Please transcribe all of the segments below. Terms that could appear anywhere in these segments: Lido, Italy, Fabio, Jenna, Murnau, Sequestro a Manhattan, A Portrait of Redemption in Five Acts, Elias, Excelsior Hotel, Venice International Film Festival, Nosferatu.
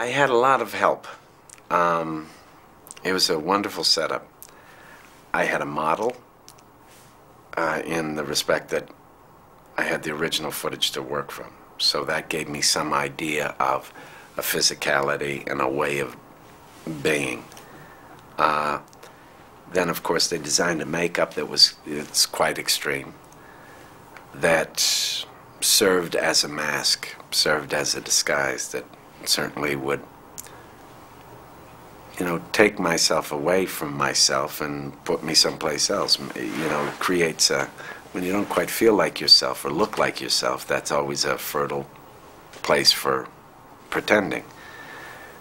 I had a lot of help. It was a wonderful setup. I had a model in the respect that I had the original footage to work from. So that gave me some idea of a physicality and a way of being. Then, of course, they designed a makeup that was it's quite extreme, that served as a mask, served as a disguise that certainly would, you know, take myself away from myself and put me someplace else. You know, it creates a, when you don't quite feel like yourself or look like yourself, that's always a fertile place for pretending.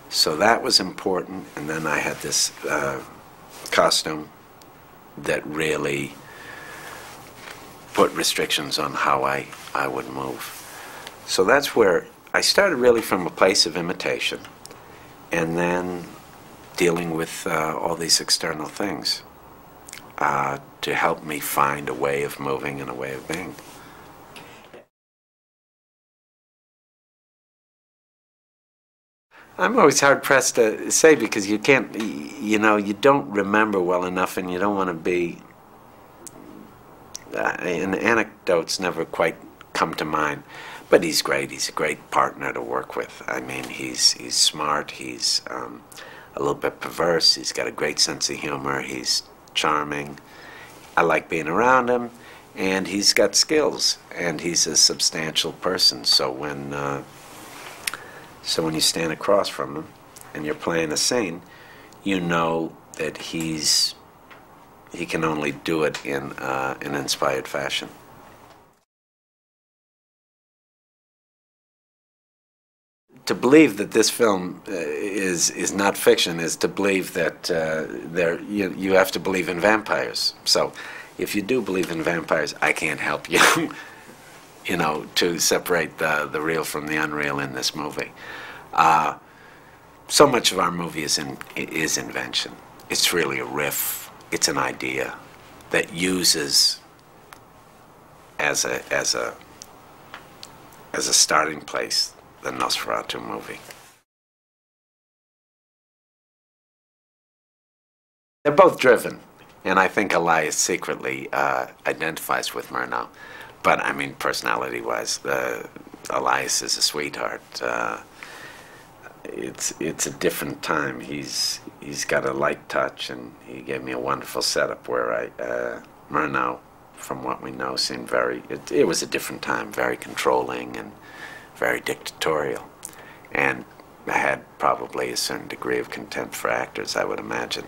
So that was important. And then I had this costume that really put restrictions on how I would move. So that's where I started, really from a place of imitation, and then dealing with all these external things to help me find a way of moving and a way of being. I'm always hard-pressed to say, because you can't, you know, you don't remember well enough, and you don't want to be, and anecdotes never quite come to mind. But he's great. He's a great partner to work with. I mean, he's smart. He's a little bit perverse. He's got a great sense of humor. He's charming. I like being around him, and he's got skills, and he's a substantial person. So when So when you stand across from him and you're playing a scene, you know that he can only do it in an inspired fashion. To believe that this film is not fiction is to believe that you have to believe in vampires. So if you do believe in vampires, I can't help you. You know, to separate the real from the unreal in this movie. So much of our movie is invention. It's really a riff. It's an idea that uses as a starting place the Nosferatu movie. They're both driven, and I think Elias secretly identifies with Murnau. But, I mean, personality-wise, Elias is a sweetheart. It's a different time. He's got a light touch, and he gave me a wonderful setup where Murnau, from what we know, seemed very... It was a different time, very controlling and very dictatorial. And I had probably a certain degree of contempt for actors, I would imagine.